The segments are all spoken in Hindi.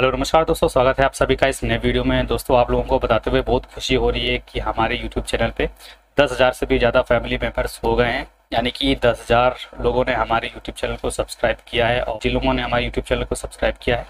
हेलो नमस्कार दोस्तों, स्वागत है आप सभी का इस नए वीडियो में। दोस्तों आप लोगों को बताते हुए बहुत खुशी हो रही है कि हमारे यूट्यूब चैनल पे 10,000 से भी ज़्यादा फैमिली मेम्बर्स हो गए हैं, यानी कि 10,000 लोगों ने हमारे यूट्यूब चैनल को सब्सक्राइब किया है। और जिन लोगों ने हमारे यूट्यूब चैनल को सब्सक्राइब किया है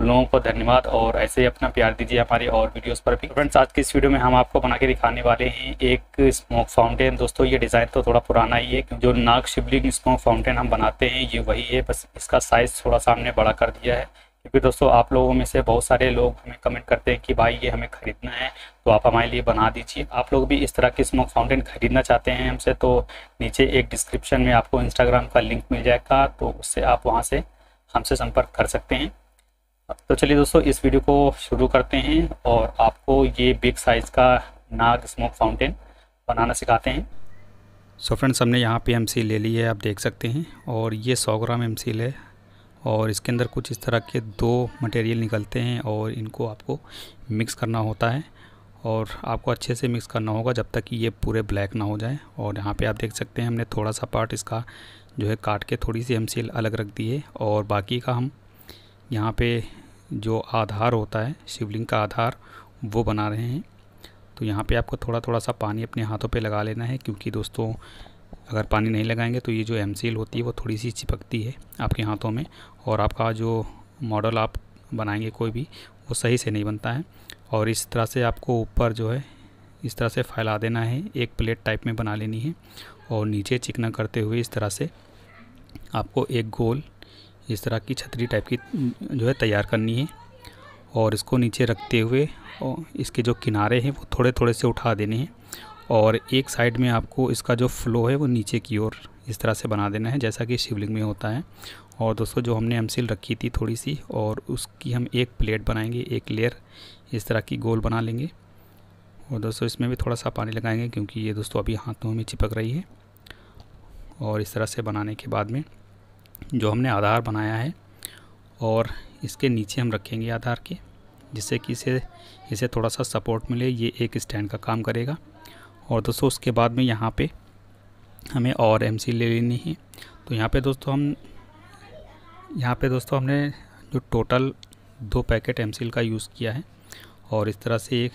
उन लोगों को धन्यवाद, और ऐसे ही अपना प्यार दीजिए हमारे और वीडियोस पर भी। फ्रेंड्स आज की इस वीडियो में हम आपको बना के दिखाने वाले हैं एक स्मोक फाउंटेन। दोस्तों ये डिज़ाइन तो थोड़ा पुराना ही है, जो नाग शिवलिंग स्मोक फाउंटेन हम बनाते हैं ये वही है, बस इसका साइज़ थोड़ा सा हमने बड़ा कर दिया है। क्योंकि दोस्तों आप लोगों में से बहुत सारे लोग हमें कमेंट करते हैं कि भाई ये हमें ख़रीदना है तो आप हमारे लिए बना दीजिए। आप लोग भी इस तरह की स्मोक फाउंटेन ख़रीदना चाहते हैं हमसे तो नीचे एक डिस्क्रिप्शन में आपको इंस्टाग्राम का लिंक मिल जाएगा, तो उससे आप वहां से हमसे संपर्क कर सकते हैं। तो चलिए दोस्तों इस वीडियो को शुरू करते हैं और आपको ये बिग साइज़ का नाग स्मोक फाउंटेन बनाना सिखाते हैं। सो फ्रेंड्स हमने यहाँ पर एम सील ले ली है, आप देख सकते हैं, और ये 100 ग्राम एम सील है और इसके अंदर कुछ इस तरह के 2 मटेरियल निकलते हैं और इनको आपको मिक्स करना होता है। और आपको अच्छे से मिक्स करना होगा जब तक कि ये पूरे ब्लैक ना हो जाए। और यहाँ पे आप देख सकते हैं हमने थोड़ा सा पार्ट इसका जो है काट के थोड़ी सी एम सील अलग रख दी है, और बाकी का हम यहाँ पे जो आधार होता है शिवलिंग का आधार वो बना रहे हैं। तो यहाँ पर आपको थोड़ा थोड़ा सा पानी अपने हाथों पर लगा लेना है, क्योंकि दोस्तों अगर पानी नहीं लगाएंगे तो ये जो एम सील होती है वो थोड़ी सी चिपकती है आपके हाथों में, और आपका जो मॉडल आप बनाएंगे कोई भी वो सही से नहीं बनता है। और इस तरह से आपको ऊपर जो है इस तरह से फैला देना है, एक प्लेट टाइप में बना लेनी है, और नीचे चिकना करते हुए इस तरह से आपको एक गोल इस तरह की छतरी टाइप की जो है तैयार करनी है। और इसको नीचे रखते हुए और इसके जो किनारे हैं वो थोड़े थोड़े से उठा देने हैं, और एक साइड में आपको इसका जो फ्लो है वो नीचे की ओर इस तरह से बना देना है जैसा कि शिवलिंग में होता है। और दोस्तों जो हमने एम सील रखी थी थोड़ी सी, और उसकी हम एक प्लेट बनाएंगे, एक लेयर इस तरह की गोल बना लेंगे। और दोस्तों इसमें भी थोड़ा सा पानी लगाएंगे क्योंकि ये दोस्तों अभी हाथों में चिपक रही है। और इस तरह से बनाने के बाद में जो हमने आधार बनाया है और इसके नीचे हम रखेंगे आधार के, जिससे कि इसे थोड़ा सा सपोर्ट मिले, ये एक स्टैंड का काम करेगा। और दोस्तों उसके बाद में यहाँ पे हमें और एम सील ले लेनी है। तो यहाँ पे दोस्तों हमने जो टोटल 2 पैकेट एम सील का यूज़ किया है। और इस तरह से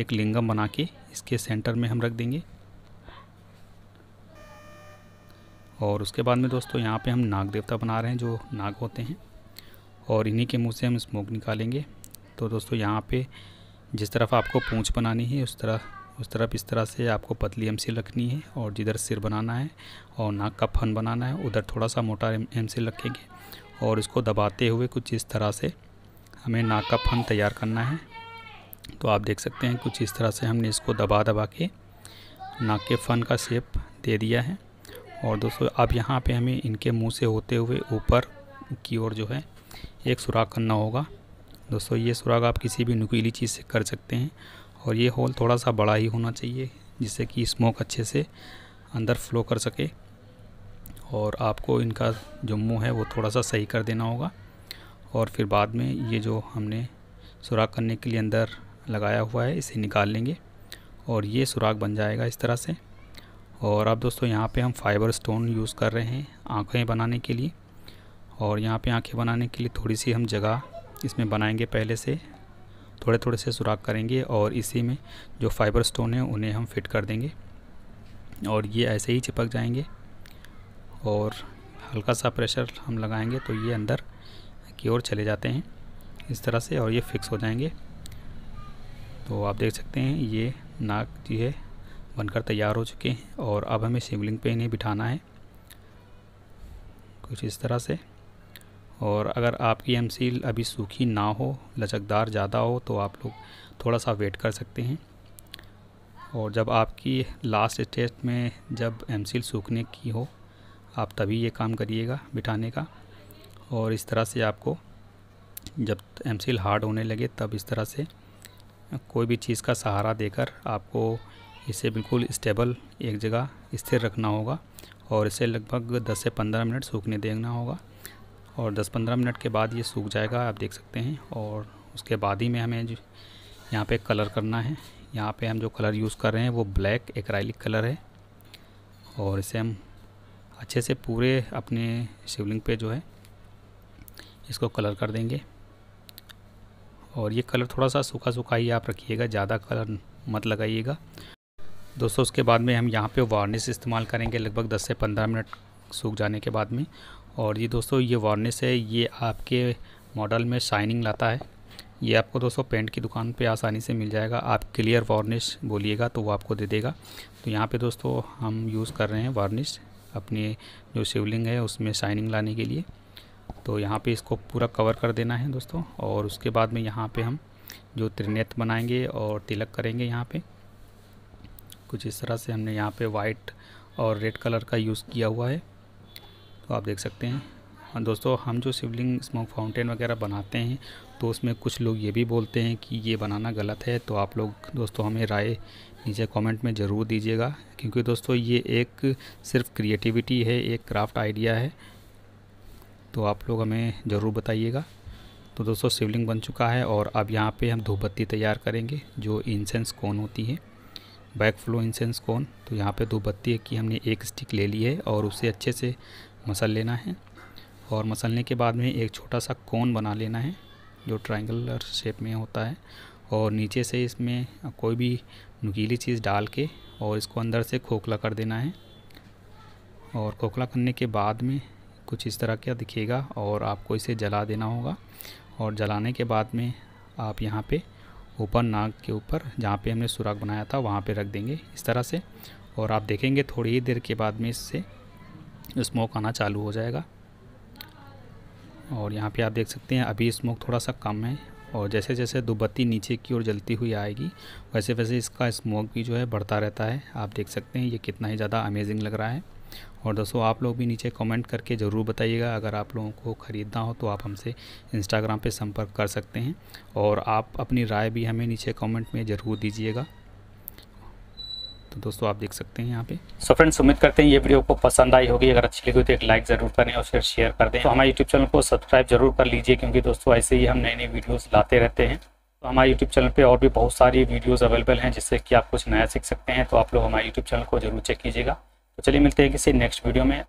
एक लिंगम बना के इसके सेंटर में हम रख देंगे। और उसके बाद में दोस्तों यहाँ पे हम नाग देवता बना रहे हैं जो नाग होते हैं, और इन्हीं के मुँह से हम स्मोक निकालेंगे। तो दोस्तों यहाँ पे जिस तरफ आपको पूँछ बनानी है उस तरफ इस तरह से आपको पतली एम सील रखनी है, और जिधर सिर बनाना है और नाक का फन बनाना है उधर थोड़ा सा मोटा एम सील रखेंगे। और इसको दबाते हुए कुछ इस तरह से हमें नाक का फन तैयार करना है। तो आप देख सकते हैं कुछ इस तरह से हमने इसको दबा के नाक के फन का शेप दे दिया है। और दोस्तों अब यहाँ पे हमें इनके मुँह से होते हुए ऊपर की ओर जो है एक सुराख करना होगा। दोस्तों ये सुराख आप किसी भी नुकीली चीज़ से कर सकते हैं, और ये होल थोड़ा सा बड़ा ही होना चाहिए जिससे कि स्मोक अच्छे से अंदर फ्लो कर सके। और आपको इनका जो मुँह है वो थोड़ा सा सही कर देना होगा। और फिर बाद में ये जो हमने सुराख करने के लिए अंदर लगाया हुआ है इसे निकाल लेंगे, और ये सुराख बन जाएगा इस तरह से। और अब दोस्तों यहाँ पे हम फाइबर स्टोन यूज़ कर रहे हैं आँखें बनाने के लिए, और यहाँ पर आँखें बनाने के लिए थोड़ी सी हम जगह इसमें बनाएँगे, पहले से थोड़े थोड़े से सुराख करेंगे, और इसी में जो फाइबर स्टोन है उन्हें हम फिट कर देंगे। और ये ऐसे ही चिपक जाएंगे, और हल्का सा प्रेशर हम लगाएंगे तो ये अंदर की ओर चले जाते हैं इस तरह से, और ये फिक्स हो जाएंगे। तो आप देख सकते हैं ये नाग जो है बनकर तैयार हो चुके हैं। और अब हमें शिवलिंग पे इन्हें बिठाना है कुछ इस तरह से। और अगर आपकी एम सील अभी सूखी ना हो, लचकदार ज़्यादा हो, तो आप लोग थोड़ा सा वेट कर सकते हैं। और जब आपकी लास्ट स्टेज में जब एम सील सूखने की हो आप तभी ये काम करिएगा बिठाने का। और इस तरह से आपको जब एम सील हार्ड होने लगे तब इस तरह से कोई भी चीज़ का सहारा देकर आपको इसे बिल्कुल स्टेबल एक जगह स्थिर रखना होगा, और इसे लगभग 10 से 15 मिनट सूखने देना होगा। और 10-15 मिनट के बाद ये सूख जाएगा, आप देख सकते हैं। और उसके बाद ही में हमें जो यहाँ पे कलर करना है, यहाँ पे हम जो कलर यूज़ कर रहे हैं वो ब्लैक एक्राइलिक कलर है। और इसे हम अच्छे से पूरे अपने शिवलिंग पे जो है इसको कलर कर देंगे। और ये कलर थोड़ा सा सूखा सूखा ही आप रखिएगा, ज़्यादा कलर मत लगाइएगा दोस्तों। उसके बाद में हम यहाँ पे वार्निश इस्तेमाल करेंगे लगभग 10 से 15 मिनट सूख जाने के बाद में। और ये दोस्तों ये वार्निश है, ये आपके मॉडल में शाइनिंग लाता है। ये आपको दोस्तों पेंट की दुकान पे आसानी से मिल जाएगा, आप क्लियर वार्निश बोलिएगा तो वो आपको दे देगा। तो यहाँ पे दोस्तों हम यूज़ कर रहे हैं वार्निश अपने जो शिवलिंग है उसमें शाइनिंग लाने के लिए। तो यहाँ पे इसको पूरा कवर कर देना है दोस्तों। और उसके बाद में यहाँ पे हम जो त्रिनेत्र बनाएंगे और तिलक करेंगे यहाँ पे कुछ इस तरह से। हमने यहाँ पे वाइट और रेड कलर का यूज़ किया हुआ है, तो आप देख सकते हैं। और दोस्तों हम जो शिवलिंग स्मोक फाउंटेन वगैरह बनाते हैं तो उसमें कुछ लोग ये भी बोलते हैं कि ये बनाना गलत है। तो आप लोग दोस्तों हमें राय नीचे कमेंट में ज़रूर दीजिएगा, क्योंकि दोस्तों ये एक सिर्फ क्रिएटिविटी है, एक क्राफ्ट आइडिया है। तो आप लोग हमें ज़रूर बताइएगा। तो दोस्तों शिवलिंग बन चुका है और अब यहाँ पे हम धूपबत्ती तैयार करेंगे, जो इंसेंस कोन होती है, बैक फ्लो इंसेंस कोन। तो यहाँ पे धूपबत्ती की हमने एक स्टिक ले ली है और उसे अच्छे से मसल लेना है। और मसलने के बाद में एक छोटा सा कोन बना लेना है जो ट्रायंगुलर शेप में होता है। और नीचे से इसमें कोई भी नुकीली चीज़ डाल के और इसको अंदर से खोखला कर देना है। और खोखला करने के बाद में कुछ इस तरह का दिखेगा और आपको इसे जला देना होगा। और जलाने के बाद में आप यहाँ पे ऊपर नाक के ऊपर जहाँ पे हमने सुराख बनाया था वहाँ पे रख देंगे इस तरह से। और आप देखेंगे थोड़ी ही देर के बाद में इससे स्मोक आना चालू हो जाएगा। और यहाँ पे आप देख सकते हैं अभी स्मोक थोड़ा सा कम है, और जैसे जैसे धूपबत्ती नीचे की ओर जलती हुई आएगी वैसे वैसे इसका स्मोक भी जो है बढ़ता रहता है। आप देख सकते हैं ये कितना ही ज़्यादा अमेजिंग लग रहा है। और दोस्तों आप लोग भी नीचे कमेंट करके ज़रूर बताइएगा। अगर आप लोगों को ख़रीदना हो तो आप हमसे इंस्टाग्राम पे संपर्क कर सकते हैं, और आप अपनी राय भी हमें नीचे कमेंट में ज़रूर दीजिएगा। तो दोस्तों आप देख सकते हैं यहाँ पे। सो फ्रेंड्स, उम्मीद करते हैं ये वीडियो को पसंद आई होगी। अगर अच्छी लगी तो एक लाइक ज़रूर करें और फिर शेयर कर दें। तो हमारे यूट्यूब चैनल को सब्सक्राइब ज़रूर कर लीजिए, क्योंकि दोस्तों ऐसे ही हम नए नए वीडियोज़ लाते रहते हैं। तो हमारे यूट्यूब चैनल पे और भी बहुत सारी वीडियोज़ अवेलेबल हैं, जिससे कि आप कुछ नया सीख सकते हैं। तो आप लोग हमारे यूट्यूब चैनल को जरूर चेक कीजिएगा। तो चलिए मिलते हैं किसी नेक्स्ट वीडियो में।